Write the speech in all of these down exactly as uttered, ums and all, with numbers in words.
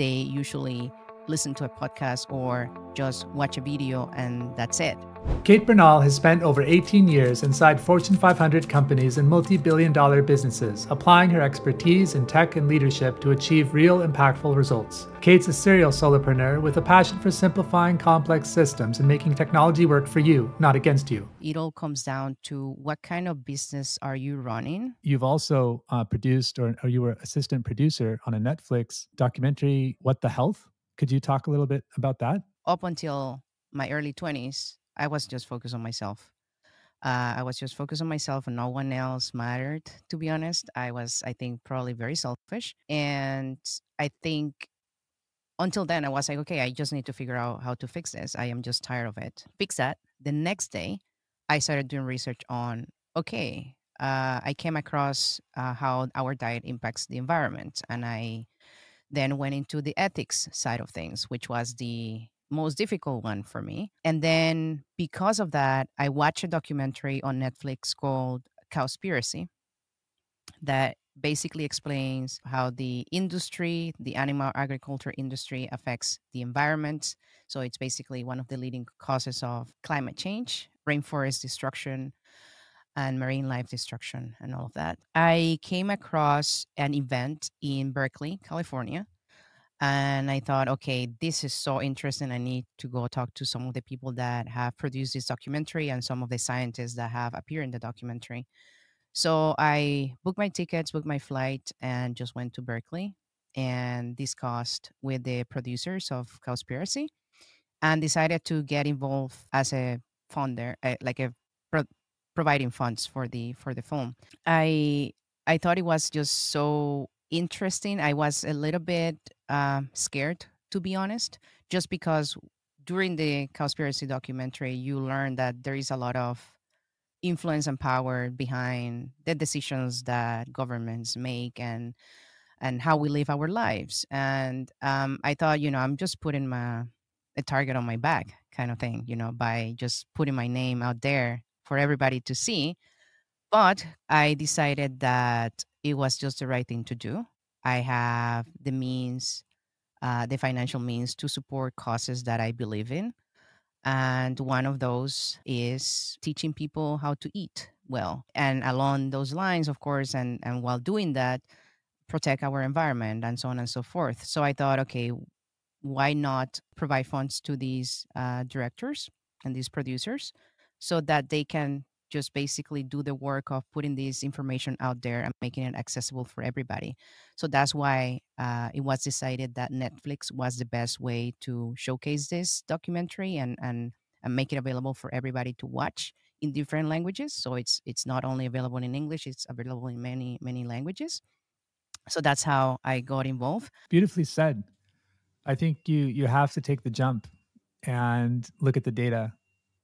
they usually listen to a podcast or just watch a video and that's it. Kate Bernal has spent over eighteen years inside Fortune five hundred companies and multi-billion dollar businesses, applying her expertise in tech and leadership to achieve real impactful results. Kate's a serial solopreneur with a passion for simplifying complex systems and making technology work for you, not against you. It all comes down to what kind of business are you running? You've also uh, produced or, or you were assistant producer on a Netflix documentary, What the Health? Could you talk a little bit about that? Up until my early twenties, I was just focused on myself. Uh, I was just focused on myself and no one else mattered, to be honest. I was, I think, probably very selfish. And I think until then, I was like, okay, I just need to figure out how to fix this. I am just tired of it. Fix that. The next day, I started doing research on, okay, uh, I came across uh, how our diet impacts the environment. And I then went into the ethics side of things, which was the most difficult one for me. And then because of that, I watched a documentary on Netflix called Cowspiracy that basically explains how the industry, the animal agriculture industry, affects the environment. So it's basically one of the leading causes of climate change, rainforest destruction, and marine life destruction and all of that. I came across an event in Berkeley, California, and I thought, okay, this is so interesting. I need to go talk to some of the people that have produced this documentary and some of the scientists that have appeared in the documentary. So I booked my tickets, booked my flight, and just went to Berkeley and discussed with the producers of Cowspiracy and decided to get involved as a funder, like a pro providing funds for the for the film. I I thought it was just so interesting. I was a little bit uh, scared, to be honest, just because during the Cowspiracy documentary, you learn that there is a lot of influence and power behind the decisions that governments make and and how we live our lives. And um, I thought, you know, I'm just putting my a target on my back kind of thing, you know, by just putting my name out there for everybody to see. But I decided that it was just the right thing to do. I have the means, uh, the financial means to support causes that I believe in. And one of those is teaching people how to eat well. And along those lines, of course, and, and while doing that, protect our environment and so on and so forth. So I thought, okay, why not provide funds to these uh, directors and these producers, so that they can just basically do the work of putting this information out there and making it accessible for everybody. So that's why uh, it was decided that Netflix was the best way to showcase this documentary and, and, and make it available for everybody to watch in different languages. So it's, it's not only available in English, it's available in many, many languages. So that's how I got involved. Beautifully said. I think you, you have to take the jump and look at the data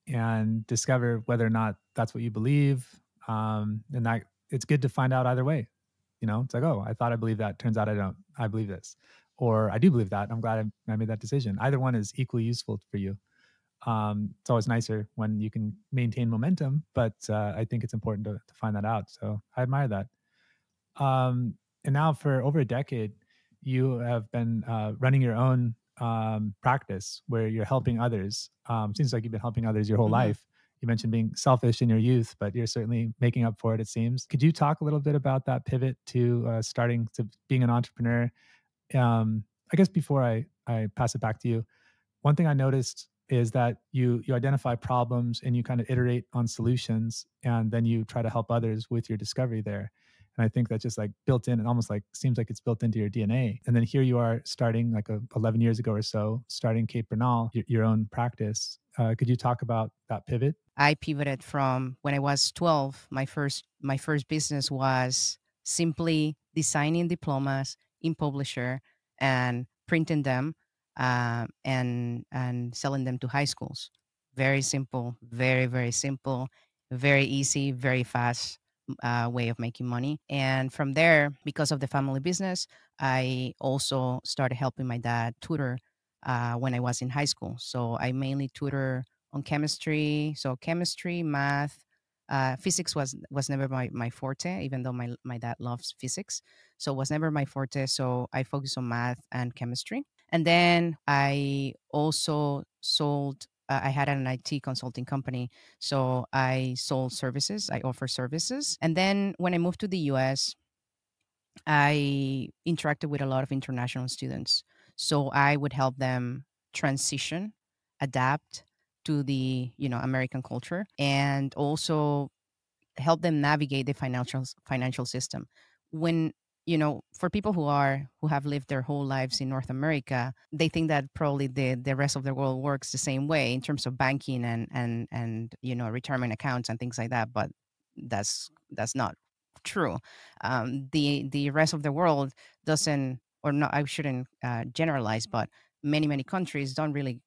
and discover whether or not that's what you believe. Um, and that it's good to find out either way. You know, it's like, oh, I thought I believed that. Turns out I don't. I believe this. Or I do believe that. I'm glad I, I made that decision. Either one is equally useful for you. Um, it's always nicer when you can maintain momentum, but uh, I think it's important to, to find that out. So I admire that. Um, and now for over a decade, you have been uh, running your own um, practice where you're helping others. Um, seems like you've been helping others your whole mm-hmm. life. You mentioned being selfish in your youth, but you're certainly making up for it, it seems. Could you talk a little bit about that pivot to uh, starting to being an entrepreneur? Um, I guess before I, I pass it back to you, one thing I noticed is that you, you identify problems and you kind of iterate on solutions, and then you try to help others with your discovery there. And I think that's just like built in and almost like seems like it's built into your D N A. And then here you are starting like a, eleven years ago or so, starting Kate Bernal, your, your own practice. Uh, could you talk about that pivot? I pivoted from when I was twelve. My first, my first business was simply designing diplomas in Publisher and printing them uh, and, and selling them to high schools. Very simple, very, very simple, very easy, very fast. Uh, way of making money. And from there, because of the family business, I also started helping my dad tutor uh, when I was in high school. So I mainly tutor on chemistry. So chemistry, math, Uh, physics was was never my, my forte, even though my my dad loves physics. So it was never my forte. So I focused on math and chemistry. And then I also sold, uh, I had an I T consulting company. So I sold services, I offer services. And then when I moved to the U S, I interacted with a lot of international students. So I would help them transition, adapt to the, you know, American culture, and also help them navigate the financial financial system. When, you know, for people who are who have lived their whole lives in North America, they think that probably the, the rest of the world works the same way in terms of banking and and and you know, retirement accounts and things like that. But that's that's not true. Um, the the rest of the world doesn't, or not, I shouldn't uh, generalize, but many many countries don't really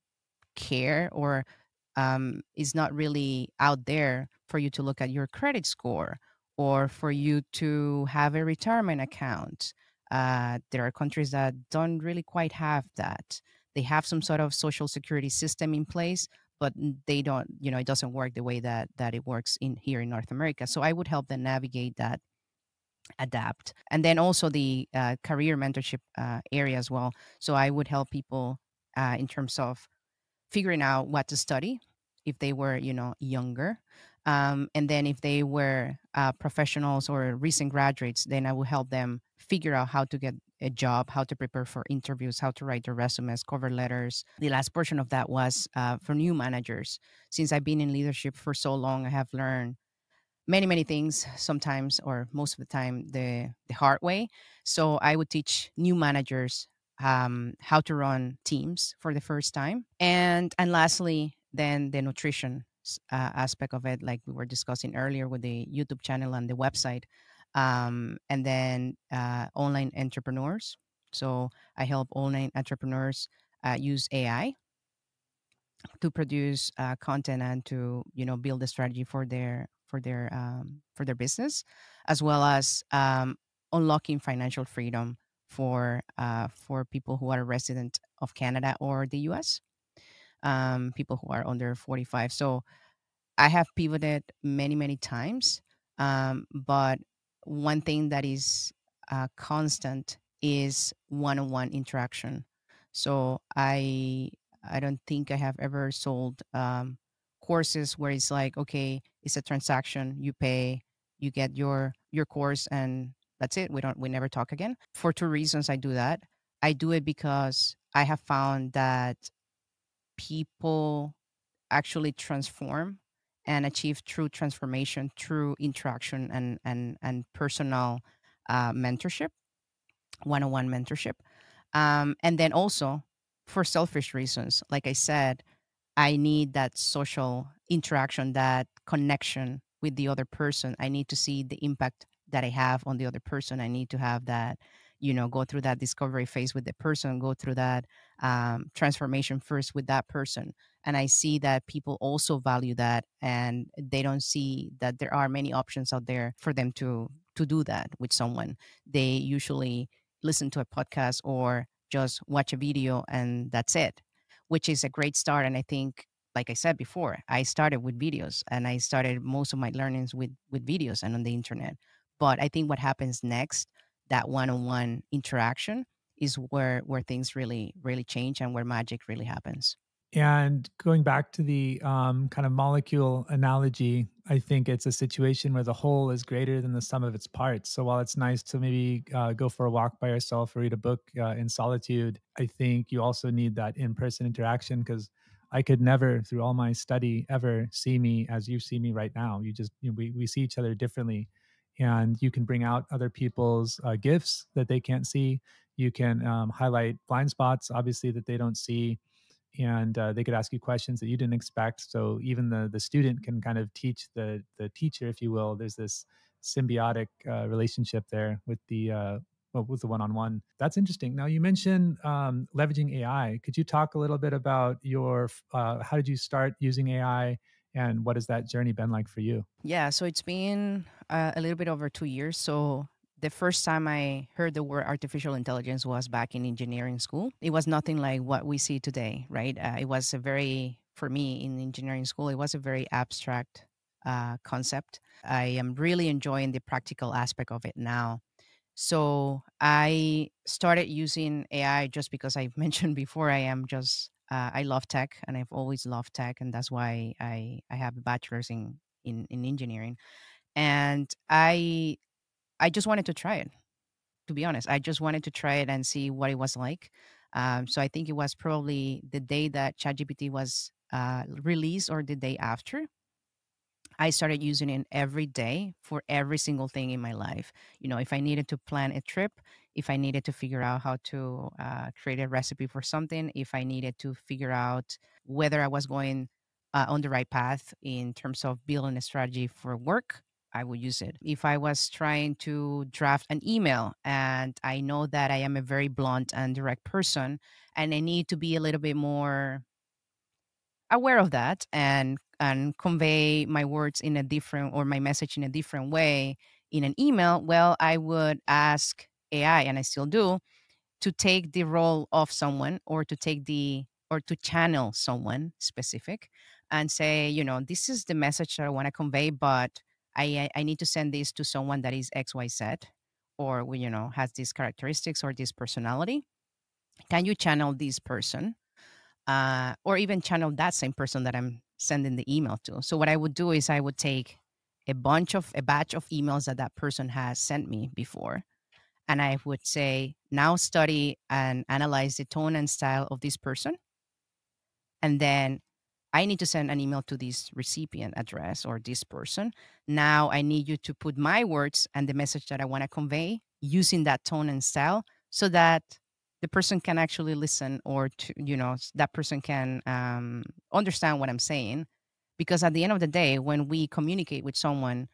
care, or um, is not really out there for you to look at your credit score or for you to have a retirement account. Uh, there are countries that don't really quite have that. They have some sort of social security system in place, but they don't, you know, it doesn't work the way that that it works in here in North America. So I would help them navigate that, adapt. And then also the uh, career mentorship uh, area as well. So I would help people uh, in terms of figuring out what to study if they were, you know, younger. Um, and then if they were uh, professionals or recent graduates, then I will help them figure out how to get a job, how to prepare for interviews, how to write their resumes, cover letters. The last portion of that was uh, for new managers. Since I've been in leadership for so long, I have learned many, many things sometimes, or most of the time, the, the hard way. So I would teach new managers Um, how to run teams for the first time. And and lastly, then the nutrition uh, aspect of it, like we were discussing earlier with the YouTube channel and the website, um, and then uh, online entrepreneurs. So I help online entrepreneurs uh, use A I to produce uh, content and to, you know, build a strategy for their for their um, for their business, as well as um, unlocking financial freedom for uh, for people who are resident of Canada or the U S, um, people who are under forty-five. So I have pivoted many, many times. Um, but one thing that is uh, constant is one-on-one interaction. So I I don't think I have ever sold um, courses where it's like, okay, it's a transaction, you pay, you get your your course, and that's it. We don't, we never talk again. For two reasons I do that. I do it because I have found that people actually transform and achieve true transformation through interaction and, and, and personal uh, mentorship, one-on-one mentorship. Um, and then also for selfish reasons, like I said, I need that social interaction, that connection with the other person. I need to see the impact that I have on the other person. I need to have that, you know, go through that discovery phase with the person, go through that um, transformation first with that person. And I see that people also value that, and they don't see that there are many options out there for them to, to do that with someone. They usually listen to a podcast or just watch a video, and that's it, which is a great start. And I think, like I said before, I started with videos, and I started most of my learnings with, with videos and on the internet. But I think what happens next, that one-on-one interaction, is where, where things really, really change and where magic really happens. And going back to the um, kind of molecule analogy, I think it's a situation where the whole is greater than the sum of its parts. So while it's nice to maybe uh, go for a walk by yourself or read a book uh, in solitude, I think you also need that in-person interaction, because I could never, through all my study, ever see me as you see me right now. You just, you know, we, we see each other differently. And you can bring out other people's uh, gifts that they can't see. You can um, highlight blind spots, obviously, that they don't see. And uh, they could ask you questions that you didn't expect. So even the, the student can kind of teach the, the teacher, if you will. There's this symbiotic uh, relationship there with the uh, well, with the one-on-one. That's interesting. Now, you mentioned um, leveraging A I. Could you talk a little bit about your, uh, how did you start using A I? And what has that journey been like for you? Yeah, so it's been uh, a little bit over two years. So the first time I heard the word artificial intelligence was back in engineering school. It was nothing like what we see today, right? Uh, it was a very, for me in engineering school, it was a very abstract uh, concept. I am really enjoying the practical aspect of it now. So I started using A I just because I mentioned before, I am just, uh, I love tech and I've always loved tech. And that's why I, I have a bachelor's in, in, in engineering. And I, I just wanted to try it, to be honest. I just wanted to try it and see what it was like. Um, so I think it was probably the day that ChatGPT was uh, released or the day after. I started using it every day for every single thing in my life. You know, if I needed to plan a trip, if I needed to figure out how to uh, create a recipe for something, if I needed to figure out whether I was going uh, on the right path in terms of building a strategy for work, I would use it. If I was trying to draft an email, and I know that I am a very blunt and direct person, and I need to be a little bit more aware of that and and convey my words in a different, or my message in a different way in an email, well, I would ask A I, and I still do, to take the role of someone, or to take the, or to channel someone specific and say, you know, this is the message that I want to convey, but I, I need to send this to someone that is X Y Z, or, you know, has these characteristics or this personality. Can you channel this person, uh, or even channel that same person that I'm sending the email to? So what I would do is I would take a bunch of a batch of emails that that person has sent me before, and I would say, now study and analyze the tone and style of this person, and then I need to send an email to this recipient address or this person. Now I need you to put my words and the message that I want to convey using that tone and style, so that the person can actually listen, or to, you know, that person can um, understand what I'm saying. Because at the end of the day, when we communicate with someone,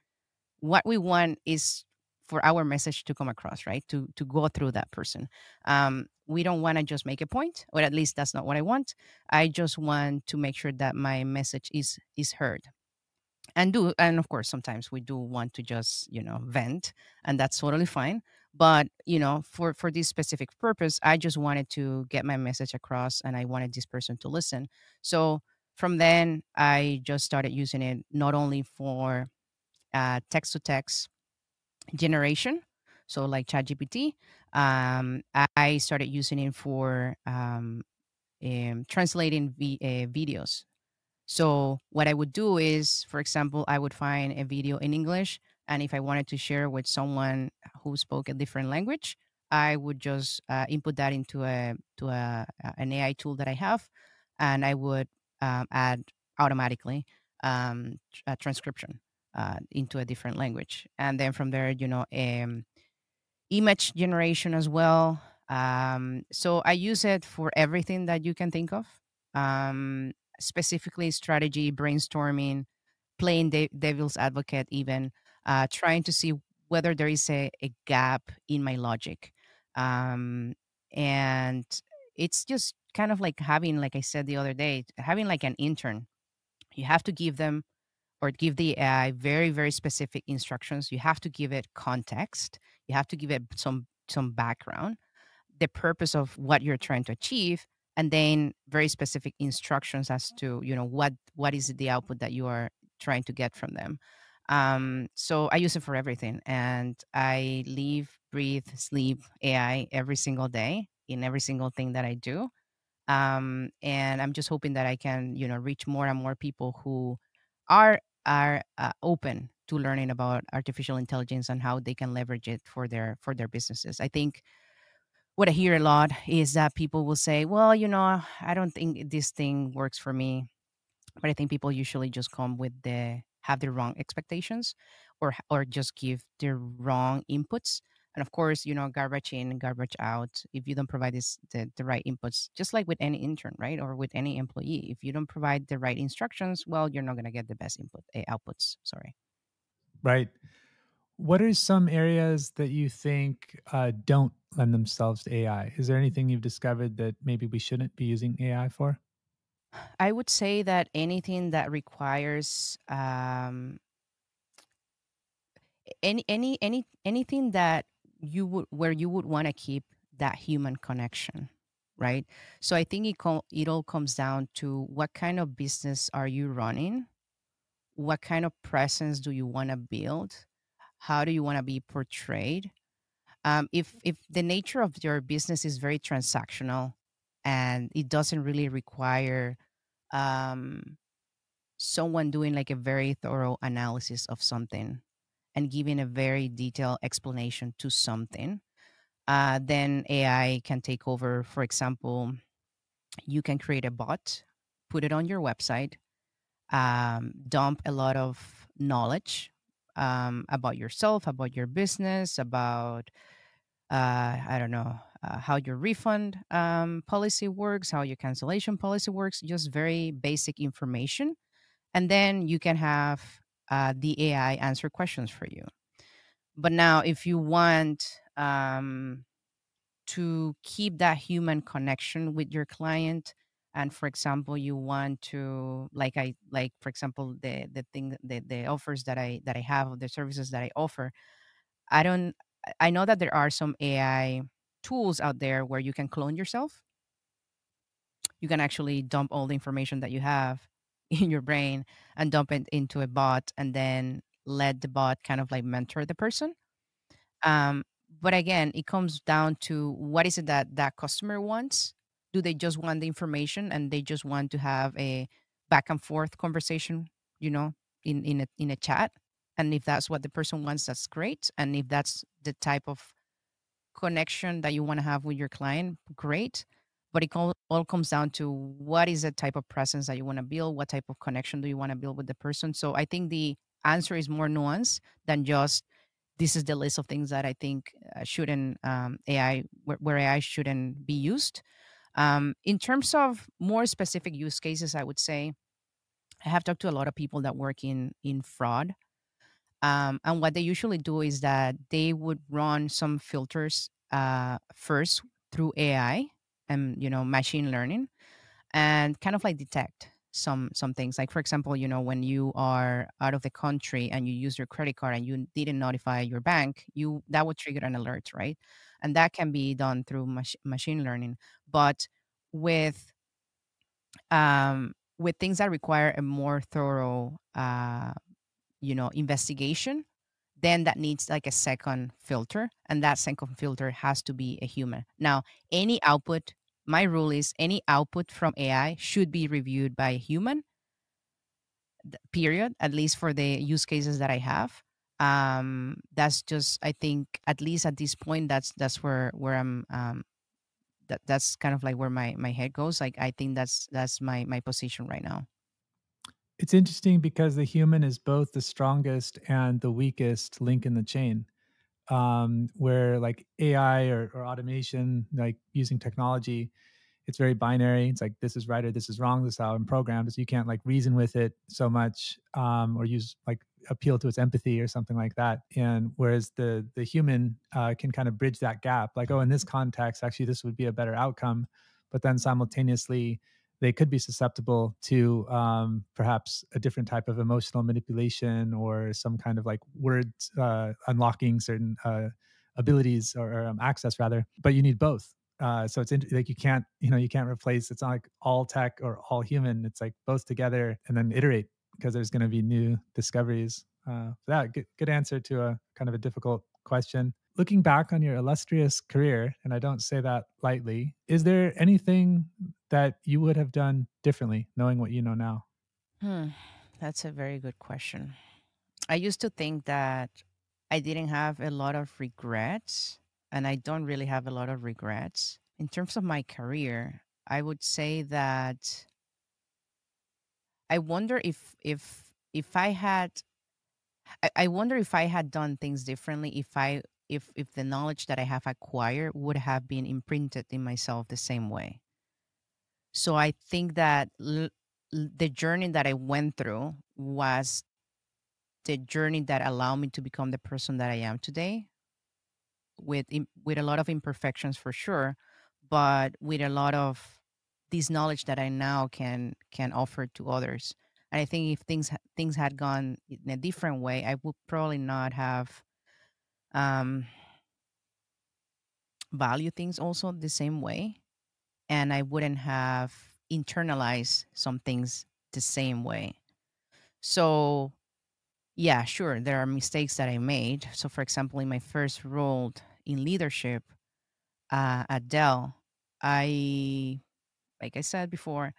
what we want is for our message to come across, right? To, to go through that person. Um, we don't want to just make a point, or at least that's not what I want. I just want to make sure that my message is, is heard. And do, and of course, sometimes we do want to just, you know, vent, and that's totally fine. But, you know, for, for this specific purpose, I just wanted to get my message across, and I wanted this person to listen. So from then, I just started using it not only for uh, text to text generation, so like ChatGPT, um, I started using it for um, um, translating v uh, videos. So what I would do is, for example, I would find a video in English, and if I wanted to share with someone who spoke a different language, I would just uh, input that into a to a an A I tool that I have, and I would um, add automatically um, a transcription uh, into a different language. And then from there, you know, um, image generation as well. Um, so I use it for everything that you can think of, um, specifically strategy, brainstorming, playing de devil's advocate, even uh, trying to see whether there is a, a gap in my logic. Um, and it's just kind of like having, like I said the other day, having like an intern. You have to give them, or give the A I very, very specific instructions. You have to give it context. You have to give it some, some background, the purpose of what you're trying to achieve, and then very specific instructions as to, you know, what, what is the output that you are trying to get from them. Um, so I use it for everything, and I live, breathe, sleep A I every single day in every single thing that I do. Um, and I'm just hoping that I can, you know, reach more and more people who are, are uh, open to learning about artificial intelligence and how they can leverage it for their, for their businesses. I think what I hear a lot is that people will say, well, you know, I don't think this thing works for me. But I think people usually just come with the, have the wrong expectations, or, or just give the wrong inputs. And of course, you know, garbage in, garbage out. If you don't provide this, the, the right inputs, just like with any intern, right? Or with any employee, if you don't provide the right instructions, well, you're not going to get the best input, uh, outputs, sorry. Right. What are some areas that you think uh, don't lend themselves to A I? Is there anything you've discovered that maybe we shouldn't be using A I for? I would say that anything that requires um, any, any, any, anything that you would, where you would want to keep that human connection, right? So I think it, com it all comes down to what kind of business are you running? what kind of presence do you want to build? How do you want to be portrayed? Um, if, if the nature of your business is very transactional and it doesn't really require um, someone doing like a very thorough analysis of something and giving a very detailed explanation to something, uh, then A I can take over. For example, you can create a bot, put it on your website, um, dump a lot of knowledge um, about yourself, about your business, about, uh, I don't know, uh, how your refund um, policy works, how your cancellation policy works, just very basic information. And then you can have uh, the A I answer questions for you. But now if you want um, to keep that human connection with your client, and for example, you want to, like I, like for example, the the thing, the the offers that I that I have, the services that I offer, I don't, I know that there are some A I tools out there where you can clone yourself. You can actually dump all the information that you have in your brain and dump it into a bot, and then let the bot kind of like mentor the person. Um, but again, it comes down to what is it that that customer wants. Do they just want the information and they just want to have a back and forth conversation, you know, in, in, a, in a chat? And if that's what the person wants, that's great. And if that's the type of connection that you want to have with your client, great. But it all comes down to what is the type of presence that you want to build? What type of connection do you want to build with the person? So I think the answer is more nuanced than just, this is the list of things that I think shouldn't um, A I, where, where A I shouldn't be used. Um, in terms of more specific use cases, I would say I have talked to a lot of people that work in, in fraud. Um, and what they usually do is that they would run some filters uh, first through A I and, you know, machine learning, and kind of like detect some, some things. Like, for example, you know, when you are out of the country and you use your credit card and you didn't notify your bank, you, that would trigger an alert, right? And that can be done through mach machine learning. But with um, with things that require a more thorough, uh, you know, investigation, then that needs like a second filter. And that second filter has to be a human. Now, any output, my rule is any output from A I should be reviewed by a human, period, at least for the use cases that I have. Um, that's just, I think, at least at this point, that's, that's where, where I'm, um, that, that's kind of like where my, my head goes. Like, I think that's, that's my, my position right now. It's interesting because the human is both the strongest and the weakest link in the chain, um, where like A I or, or automation, like using technology, it's very binary. It's like, this is right or this is wrong. This is how I'm programmed. So you can't like reason with it so much, um, or use like appeal to its empathy or something like that. And whereas the the human uh, can kind of bridge that gap, like, oh, in this context, actually, this would be a better outcome. But then simultaneously, they could be susceptible to um, perhaps a different type of emotional manipulation or some kind of like words uh, unlocking certain uh, abilities or, or um, access rather. But you need both. Uh, so it's like you can't, you know, you can't replace. It's not like all tech or all human. It's like both together, and then iterate, because there's going to be new discoveries. Uh, for that, good, good answer to a kind of a difficult question. Looking back on your illustrious career, and I don't say that lightly, is there anything that you would have done differently, knowing what you know now? Hmm, that's a very good question. I used to think that I didn't have a lot of regrets, and I don't really have a lot of regrets. In terms of my career, I would say that I wonder if if if I had, I, I wonder if I had done things differently, if I if if the knowledge that I have acquired would have been imprinted in myself the same way. So I think that l the journey that I went through was the journey that allowed me to become the person that I am today, with with a lot of imperfections for sure, but with a lot of this knowledge that I now can can offer to others. And I think if things things had gone in a different way, I would probably not have um, valued things also the same way, and I wouldn't have internalized some things the same way. So yeah, sure, there are mistakes that I made. So for example, in my first role in leadership uh, at Dell, I, like I said before,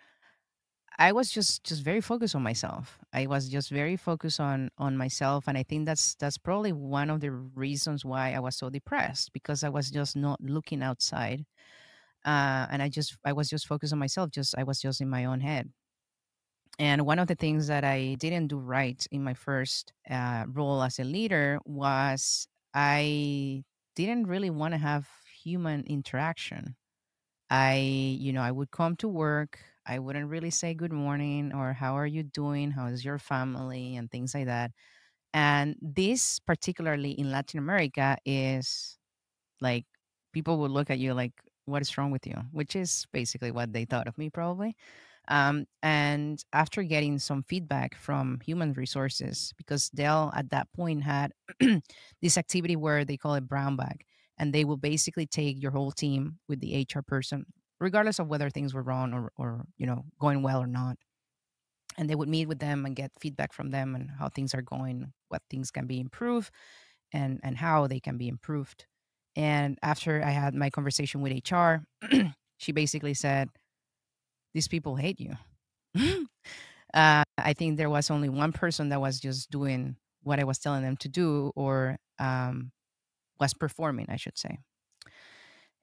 I was just just very focused on myself. I was just very focused on on myself, and I think that's that's probably one of the reasons why I was so depressed, because I was just not looking outside, uh, and I just I was just focused on myself. Just I was just in my own head. And one of the things that I didn't do right in my first uh, role as a leader was I didn't really want to have human interaction. I, you know, I would come to work. I wouldn't really say good morning or how are you doing? How is your family? And things like that. And this, particularly in Latin America, is like people would look at you like, what is wrong with you? Which is basically what they thought of me, probably. Um, and after getting some feedback from human resources, because Dell at that point had this activity where they call it brown bag, and they will basically take your whole team with the H R person, regardless of whether things were wrong or, or, you know, going well or not. And they would meet with them and get feedback from them and how things are going, what things can be improved, and, and how they can be improved. And after I had my conversation with H R, she basically said, these people hate you. uh, I think there was only one person that was just doing what I was telling them to do, or um, was performing, I should say.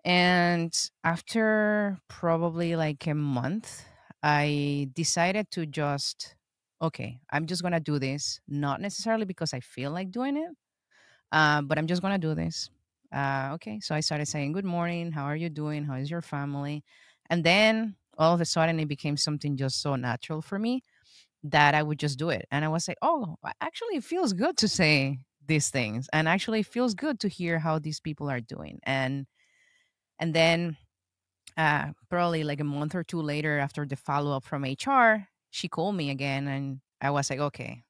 And after probably like a month, I decided to just, okay, I'm just going to do this. Not necessarily because I feel like doing it, uh, but I'm just going to do this. Uh, okay. So I started saying, good morning. How are you doing? How is your family? And then all of a sudden it became something just so natural for me that I would just do it. And I would say, oh, actually it feels good to say these things. And actually it feels good to hear how these people are doing. And, and then uh, probably like a month or two later, after the follow-up from H R, she called me again. And I was like, okay,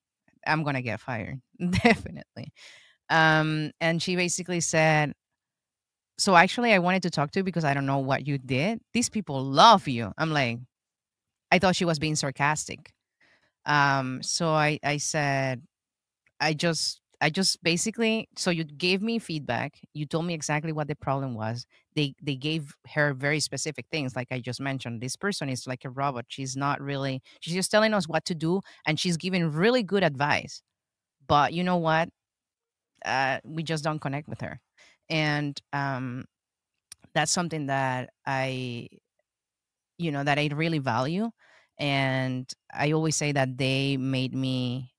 I'm going to get fired. Definitely. Um, and she basically said, so actually I wanted to talk to you because I don't know what you did. These people love you. I'm like, I thought she was being sarcastic. Um, so I, I said, I just, I just basically, so you gave me feedback. You told me exactly what the problem was. They, they gave her very specific things. Like I just mentioned, this person is like a robot. She's not really, she's just telling us what to do. And she's giving really good advice, but you know what? Uh, we just don't connect with her. And um, that's something that I, you know, that I really value. And I always say that they made me,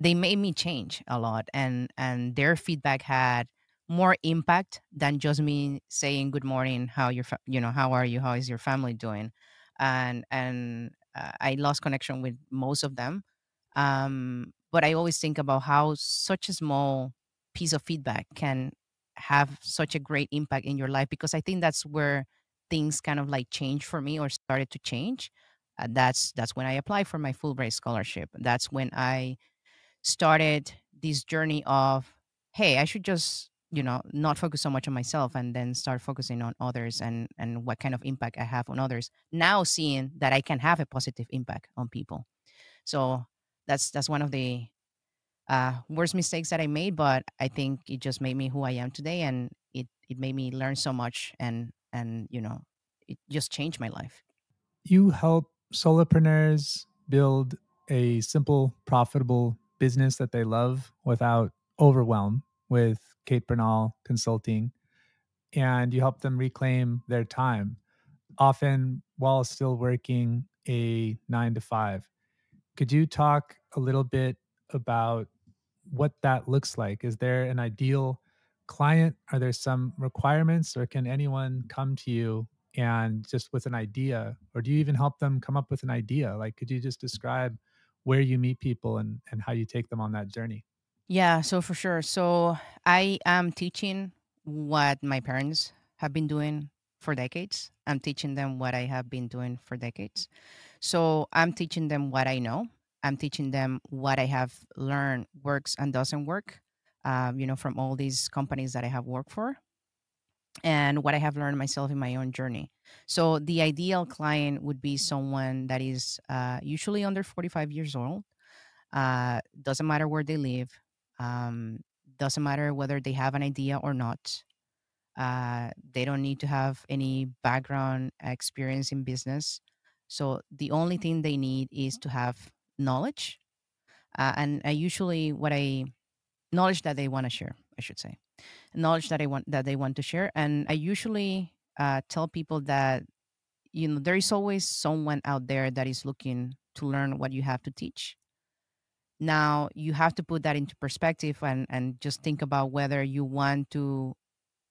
they made me change a lot. And, and their feedback had more impact than just me saying, good morning, how you're, you know, how are you? How is your family doing? And, and uh, I lost connection with most of them. Um, but I always think about how such a small piece of feedback can have such a great impact in your life, because I think that's where things kind of like change for me, or started to change. Uh, that's that's when I applied for my Fulbright scholarship. That's when I started this journey of, hey, I should just, you know, not focus so much on myself and then start focusing on others and and what kind of impact I have on others. Now seeing that I can have a positive impact on people. So that's that's one of the Uh, worst mistakes that I made, but I think it just made me who I am today, and it, it made me learn so much, and, and, you know, it just changed my life. You help solopreneurs build a simple, profitable business that they love without overwhelm with Kate Bernal Consulting, and you help them reclaim their time, often while still working a nine to five. Could you talk a little bit about what that looks like? Is there an ideal client? Are there some requirements, or can anyone come to you and just with an idea, or do you even help them come up with an idea? Like, could you just describe where you meet people and, and how you take them on that journey? Yeah, so for sure. So I am teaching what my parents have been doing for decades. I'm teaching them what I have been doing for decades. So I'm teaching them what I know. I'm teaching them what I have learned works and doesn't work, um, you know, from all these companies that I have worked for, and what I have learned myself in my own journey. So the ideal client would be someone that is uh, usually under forty-five years old, Uh, doesn't matter where they live. Um, doesn't matter whether they have an idea or not. Uh, they don't need to have any background experience in business. So the only thing they need is to have knowledge. Uh, and I usually what I knowledge that they want to share, I should say, knowledge that I want that they want to share. And I usually uh, tell people that, you know, there is always someone out there that is looking to learn what you have to teach. Now you have to put that into perspective and, and just think about whether you want to,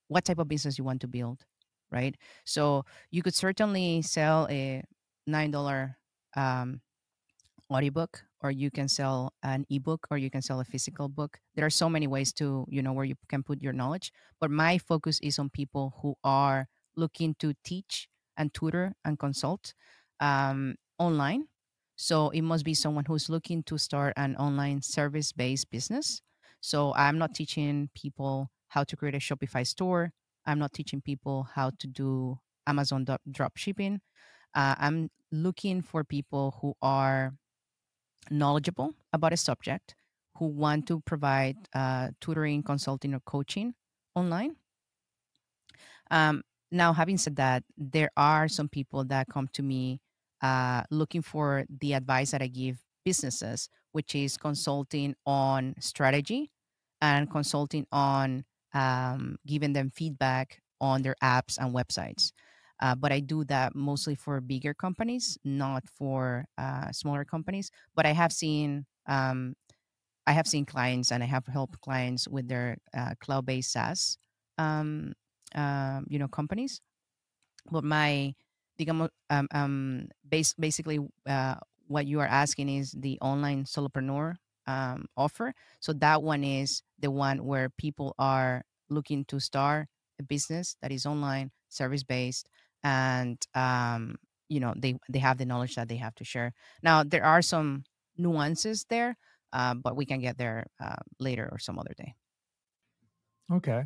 what type of business you want to build, right? So you could certainly sell a nine dollar um, audiobook, or you can sell an ebook, or you can sell a physical book. There are so many ways to, you know, where you can put your knowledge. But my focus is on people who are looking to teach and tutor and consult um, online. So it must be someone who's looking to start an online service-based business. So I'm not teaching people how to create a Shopify store. I'm not teaching people how to do Amazon drop shipping. Uh, I'm looking for people who are knowledgeable about a subject, who want to provide uh, tutoring, consulting, or coaching online. Um, now, having said that, there are some people that come to me uh, looking for the advice that I give businesses, which is consulting on strategy and consulting on um, giving them feedback on their apps and websites. Uh, but I do that mostly for bigger companies, not for uh, smaller companies. But I have seen um, I have seen clients, and I have helped clients with their uh, cloud-based SaaS, um, uh, you know, companies. But my, um, um, base, basically, uh, what you are asking is the online solopreneur um, offer. So that one is the one where people are looking to start a business that is online, service-based. And, um, you know, they, they have the knowledge that they have to share. Now, there are some nuances there, uh, but we can get there uh, later or some other day. Okay.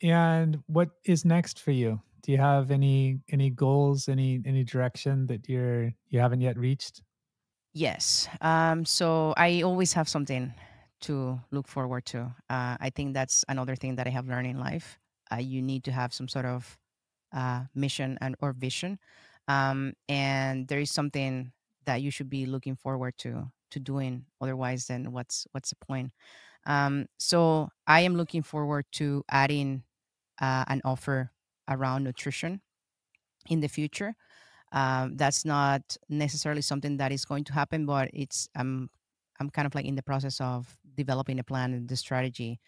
And what is next for you? Do you have any any goals, any any direction that you're you haven't yet reached? Yes. Um, so I always have something to look forward to. Uh, I think that's another thing that I have learned in life. Uh, you need to have some sort of Uh, mission and or vision, um, and there is something that you should be looking forward to to doing. Otherwise, then what's what's the point? Um, so I am looking forward to adding uh, an offer around nutrition in the future. Um, that's not necessarily something that is going to happen, but it's I'm I'm kind of like in the process of developing a plan and the strategy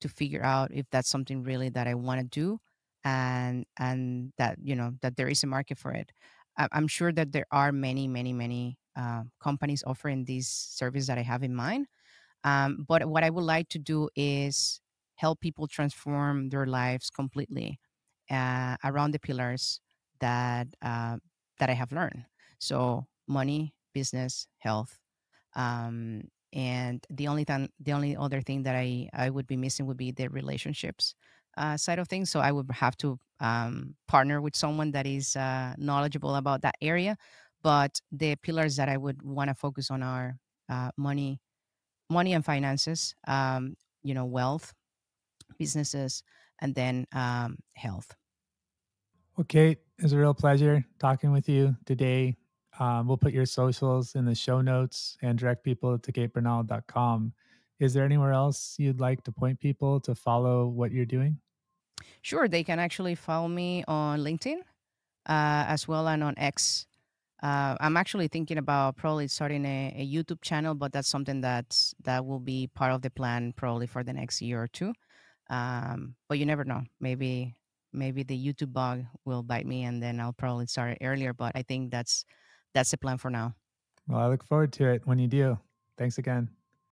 to figure out if that's something really that I want to do. And and that, you know, that there is a market for it. I'm sure that there are many, many, many uh, companies offering this service that I have in mind. Um, but what I would like to do is help people transform their lives completely uh, around the pillars that uh, that I have learned. So money, business, health, um, and the only th- the only other thing that I I would be missing would be the relationships. Uh, side of things. So I would have to um, partner with someone that is uh, knowledgeable about that area. But the pillars that I would want to focus on are uh, money, money and finances, um, you know, wealth, businesses, and then um, health. Well, Kate, it's a real pleasure talking with you today. Um, we'll put your socials in the show notes and direct people to kate bernal dot com. Is there anywhere else you'd like to point people to follow what you're doing? Sure. They can actually follow me on LinkedIn uh, as well, and on X. Uh, I'm actually thinking about probably starting a, a YouTube channel, but that's something that's, that will be part of the plan probably for the next year or two. Um, but you never know. Maybe maybe the YouTube bug will bite me, and then I'll probably start it earlier. But I think that's that's the plan for now. Well, I look forward to it when you do. Thanks again.